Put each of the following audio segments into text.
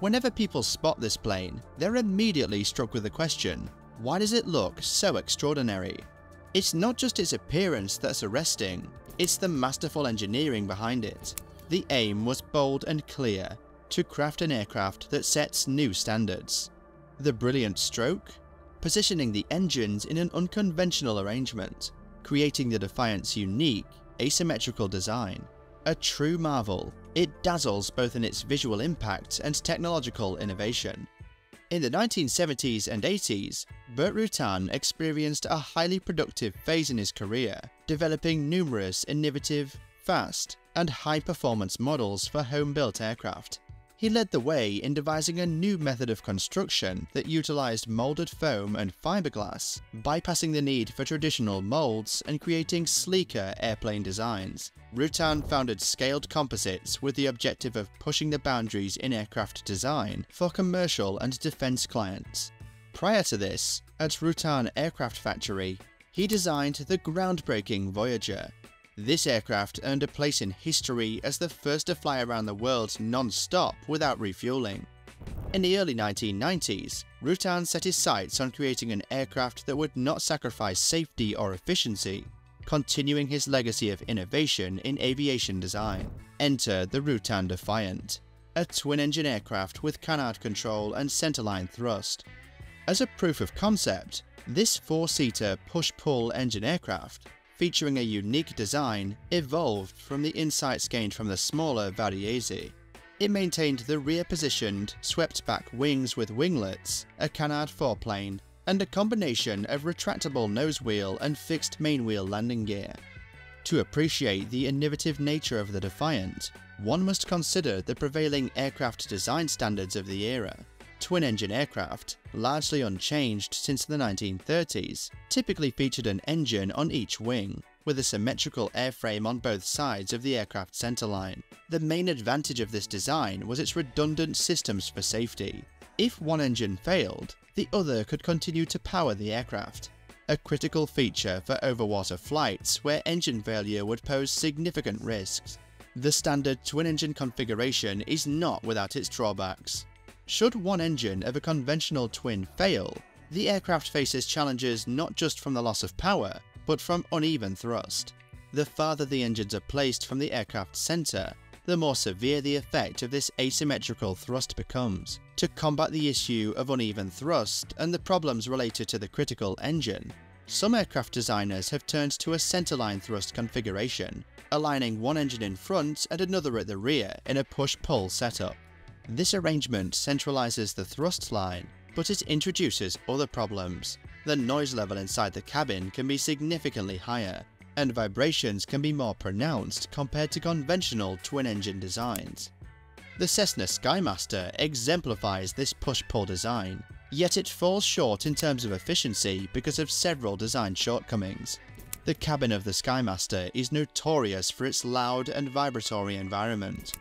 Whenever people spot this plane, they're immediately struck with the question, why does it look so extraordinary? It's not just its appearance that's arresting, it's the masterful engineering behind it. The aim was bold and clear, to craft an aircraft that sets new standards. The brilliant stroke? Positioning the engines in an unconventional arrangement, creating the Defiant's unique, asymmetrical design. A true marvel, it dazzles both in its visual impact and technological innovation. In the 1970s and 80s, Burt Rutan experienced a highly productive phase in his career, developing numerous innovative, fast, and high-performance models for home-built aircraft. He led the way in devising a new method of construction that utilized molded foam and fiberglass, bypassing the need for traditional molds and creating sleeker airplane designs. Rutan founded Scaled Composites with the objective of pushing the boundaries in aircraft design for commercial and defense clients. Prior to this, at Rutan Aircraft Factory, he designed the groundbreaking Voyager. This aircraft earned a place in history as the first to fly around the world non-stop without refueling. In the early 1990s, Rutan set his sights on creating an aircraft that would not sacrifice safety or efficiency, continuing his legacy of innovation in aviation design. Enter the Rutan Defiant, a twin-engine aircraft with canard control and centerline thrust. As a proof of concept, this four-seater push-pull engine aircraft, featuring a unique design, evolved from the insights gained from the smaller VariEze. It maintained the rear-positioned, swept-back wings with winglets, a canard foreplane, and a combination of retractable nose wheel and fixed mainwheel landing gear. To appreciate the innovative nature of the Defiant, one must consider the prevailing aircraft design standards of the era. Twin-engine aircraft, largely unchanged since the 1930s, typically featured an engine on each wing, with a symmetrical airframe on both sides of the aircraft centerline. The main advantage of this design was its redundant systems for safety. If one engine failed, the other could continue to power the aircraft, a critical feature for overwater flights where engine failure would pose significant risks. The standard twin-engine configuration is not without its drawbacks. Should one engine of a conventional twin fail, the aircraft faces challenges not just from the loss of power, but from uneven thrust. The farther the engines are placed from the aircraft's center, the more severe the effect of this asymmetrical thrust becomes. To combat the issue of uneven thrust and the problems related to the critical engine, some aircraft designers have turned to a centerline thrust configuration, aligning one engine in front and another at the rear in a push-pull setup. This arrangement centralizes the thrust line, but it introduces other problems. The noise level inside the cabin can be significantly higher, and vibrations can be more pronounced compared to conventional twin-engine designs. The Cessna Skymaster exemplifies this push-pull design, yet it falls short in terms of efficiency because of several design shortcomings. The cabin of the Skymaster is notorious for its loud and vibratory environment.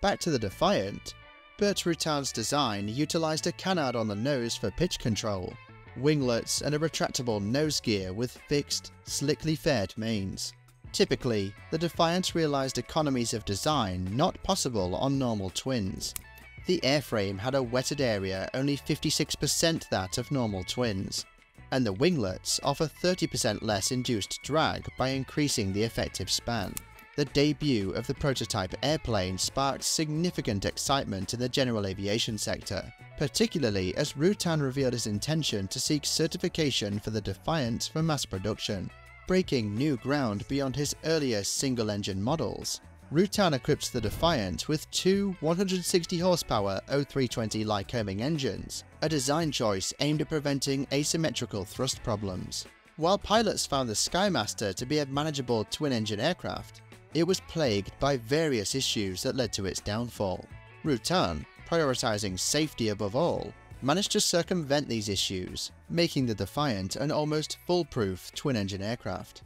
Back to the Defiant, Burt Rutan's design utilized a canard on the nose for pitch control, winglets and a retractable nose gear with fixed, slickly faired mains. Typically, the Defiant realized economies of design not possible on normal twins. The airframe had a wetted area only 56% that of normal twins, and the winglets offer 30% less induced drag by increasing the effective span. The debut of the prototype airplane sparked significant excitement in the general aviation sector, particularly as Rutan revealed his intention to seek certification for the Defiant for mass production. Breaking new ground beyond his earlier single-engine models, Rutan equipped the Defiant with two 160-horsepower O320 Lycoming engines, a design choice aimed at preventing asymmetrical thrust problems. While pilots found the Skymaster to be a manageable twin-engine aircraft, it was plagued by various issues that led to its downfall. Rutan, prioritizing safety above all, managed to circumvent these issues, making the Defiant an almost foolproof twin-engine aircraft.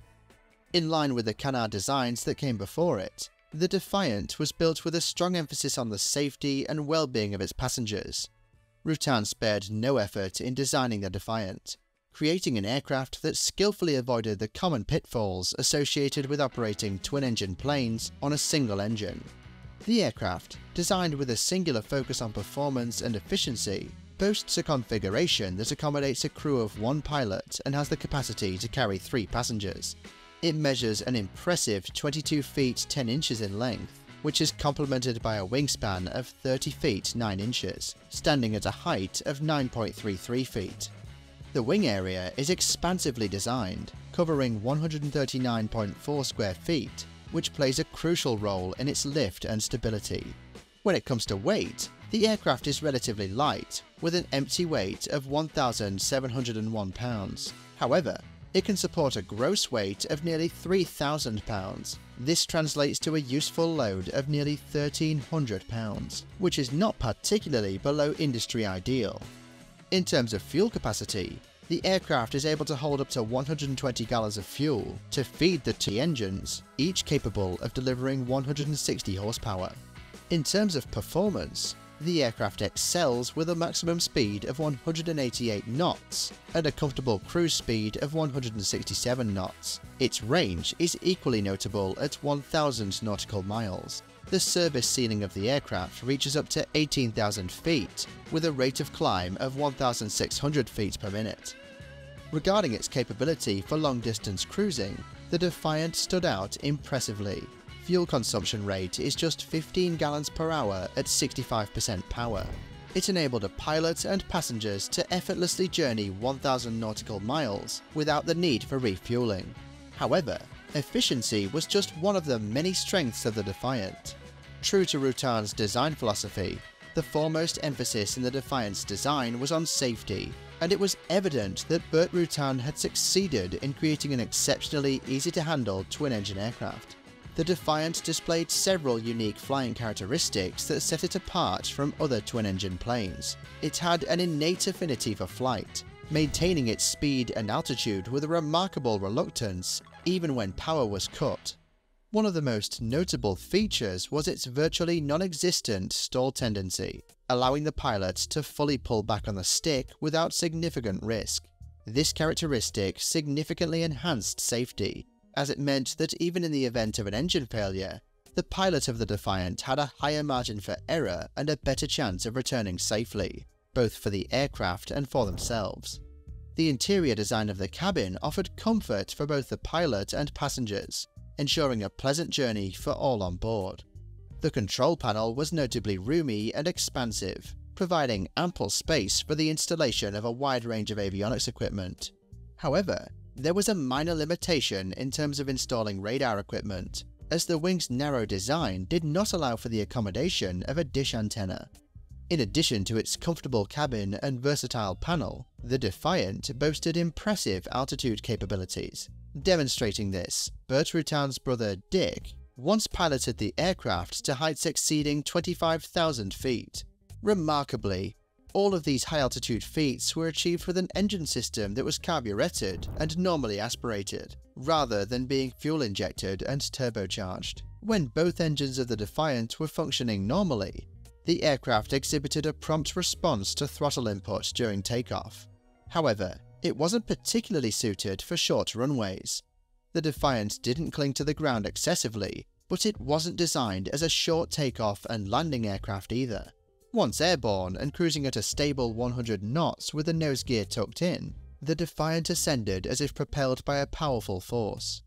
In line with the canard designs that came before it, the Defiant was built with a strong emphasis on the safety and well-being of its passengers. Rutan spared no effort in designing the Defiant, creating an aircraft that skillfully avoided the common pitfalls associated with operating twin-engine planes on a single engine. The aircraft, designed with a singular focus on performance and efficiency, boasts a configuration that accommodates a crew of one pilot and has the capacity to carry 3 passengers. It measures an impressive 22 feet 10 inches in length, which is complemented by a wingspan of 30 feet 9 inches, standing at a height of 9.33 feet. The wing area is expansively designed, covering 139.4 square feet, which plays a crucial role in its lift and stability. When it comes to weight, the aircraft is relatively light, with an empty weight of 1,701 pounds. However, it can support a gross weight of nearly 3,000 pounds. This translates to a useful load of nearly 1,300 pounds, which is not particularly below industry ideal. In terms of fuel capacity, the aircraft is able to hold up to 120 gallons of fuel to feed the 2 engines, each capable of delivering 160 horsepower. In terms of performance, the aircraft excels with a maximum speed of 188 knots and a comfortable cruise speed of 167 knots. Its range is equally notable at 1,000 nautical miles. The service ceiling of the aircraft reaches up to 18,000 feet, with a rate of climb of 1,600 feet per minute. Regarding its capability for long-distance cruising, the Defiant stood out impressively. Fuel consumption rate is just 15 gallons per hour at 65% power. It enabled a pilot and passengers to effortlessly journey 1,000 nautical miles without the need for refueling. However, efficiency was just one of the many strengths of the Defiant. True to Rutan's design philosophy, the foremost emphasis in the Defiant's design was on safety, and it was evident that Burt Rutan had succeeded in creating an exceptionally easy-to-handle twin-engine aircraft. The Defiant displayed several unique flying characteristics that set it apart from other twin-engine planes. It had an innate affinity for flight, maintaining its speed and altitude with a remarkable reluctance, even when power was cut. One of the most notable features was its virtually non-existent stall tendency, allowing the pilot to fully pull back on the stick without significant risk. This characteristic significantly enhanced safety, as it meant that even in the event of an engine failure, the pilot of the Defiant had a higher margin for error and a better chance of returning safely, both for the aircraft and for themselves. The interior design of the cabin offered comfort for both the pilot and passengers, ensuring a pleasant journey for all on board. The control panel was notably roomy and expansive, providing ample space for the installation of a wide range of avionics equipment. However, there was a minor limitation in terms of installing radar equipment, as the wing's narrow design did not allow for the accommodation of a dish antenna. In addition to its comfortable cabin and versatile panel, the Defiant boasted impressive altitude capabilities. Demonstrating this, Burt Rutan's brother Dick once piloted the aircraft to heights exceeding 25,000 feet. Remarkably, all of these high-altitude feats were achieved with an engine system that was carburetted and normally aspirated, rather than being fuel-injected and turbocharged. When both engines of the Defiant were functioning normally, the aircraft exhibited a prompt response to throttle input during takeoff. However, it wasn't particularly suited for short runways. The Defiant didn't cling to the ground excessively, but it wasn't designed as a short takeoff and landing aircraft either. Once airborne and cruising at a stable 100 knots with the nose gear tucked in, the Defiant ascended as if propelled by a powerful force.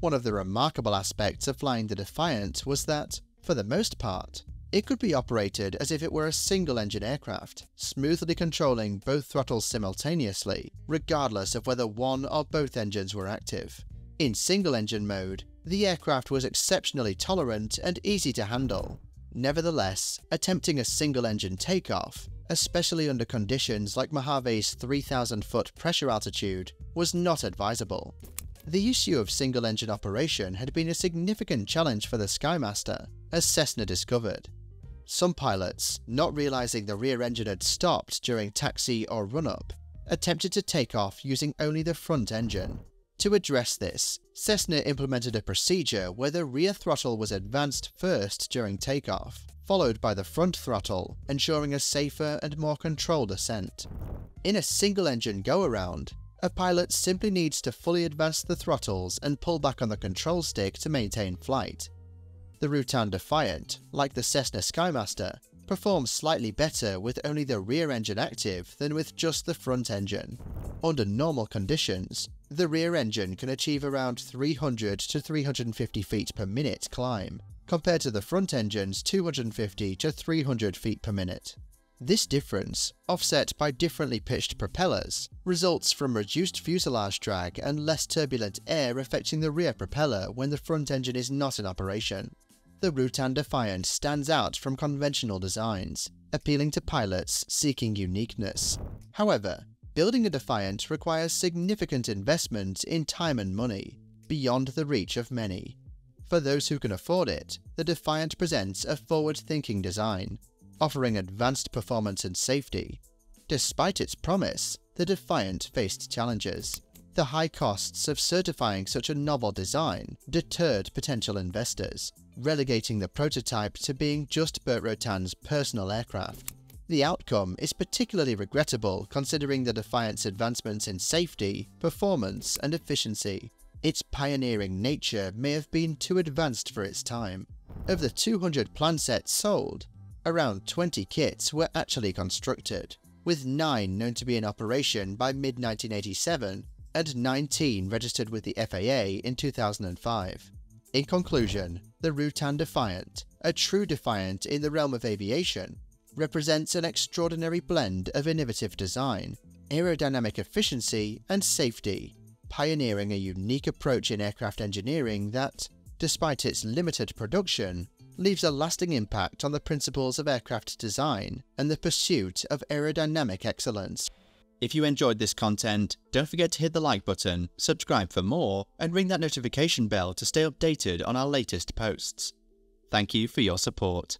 One of the remarkable aspects of flying the Defiant was that, for the most part, it could be operated as if it were a single-engine aircraft, smoothly controlling both throttles simultaneously, regardless of whether one or both engines were active. In single-engine mode, the aircraft was exceptionally tolerant and easy to handle. Nevertheless, attempting a single-engine takeoff, especially under conditions like Mojave's 3,000-foot pressure altitude, was not advisable. The issue of single-engine operation had been a significant challenge for the Skymaster, as Cessna discovered. Some pilots, not realizing the rear engine had stopped during taxi or run-up, attempted to take off using only the front engine. To address this, Cessna implemented a procedure where the rear throttle was advanced first during takeoff, followed by the front throttle, ensuring a safer and more controlled ascent. In a single-engine go-around, a pilot simply needs to fully advance the throttles and pull back on the control stick to maintain flight. The Rutan Defiant, like the Cessna Skymaster, performs slightly better with only the rear engine active than with just the front engine. Under normal conditions, the rear engine can achieve around 300 to 350 feet per minute climb, compared to the front engine's 250 to 300 feet per minute. This difference, offset by differently pitched propellers, results from reduced fuselage drag and less turbulent air affecting the rear propeller when the front engine is not in operation. The Rutan Defiant stands out from conventional designs, appealing to pilots seeking uniqueness. However, building a Defiant requires significant investment in time and money, beyond the reach of many. For those who can afford it, the Defiant presents a forward-thinking design, offering advanced performance and safety. Despite its promise, the Defiant faced challenges. The high costs of certifying such a novel design deterred potential investors, relegating the prototype to being just Burt Rutan's personal aircraft. The outcome is particularly regrettable considering the Defiant's advancements in safety, performance, and efficiency. Its pioneering nature may have been too advanced for its time. Of the 200 plan sets sold, around 20 kits were actually constructed, with 9 known to be in operation by mid-1987 and 19 registered with the FAA in 2005. In conclusion, the Rutan Defiant, a true defiant in the realm of aviation, represents an extraordinary blend of innovative design, aerodynamic efficiency, and safety, pioneering a unique approach in aircraft engineering that, despite its limited production, leaves a lasting impact on the principles of aircraft design and the pursuit of aerodynamic excellence. If you enjoyed this content, don't forget to hit the like button, subscribe for more, and ring that notification bell to stay updated on our latest posts. Thank you for your support.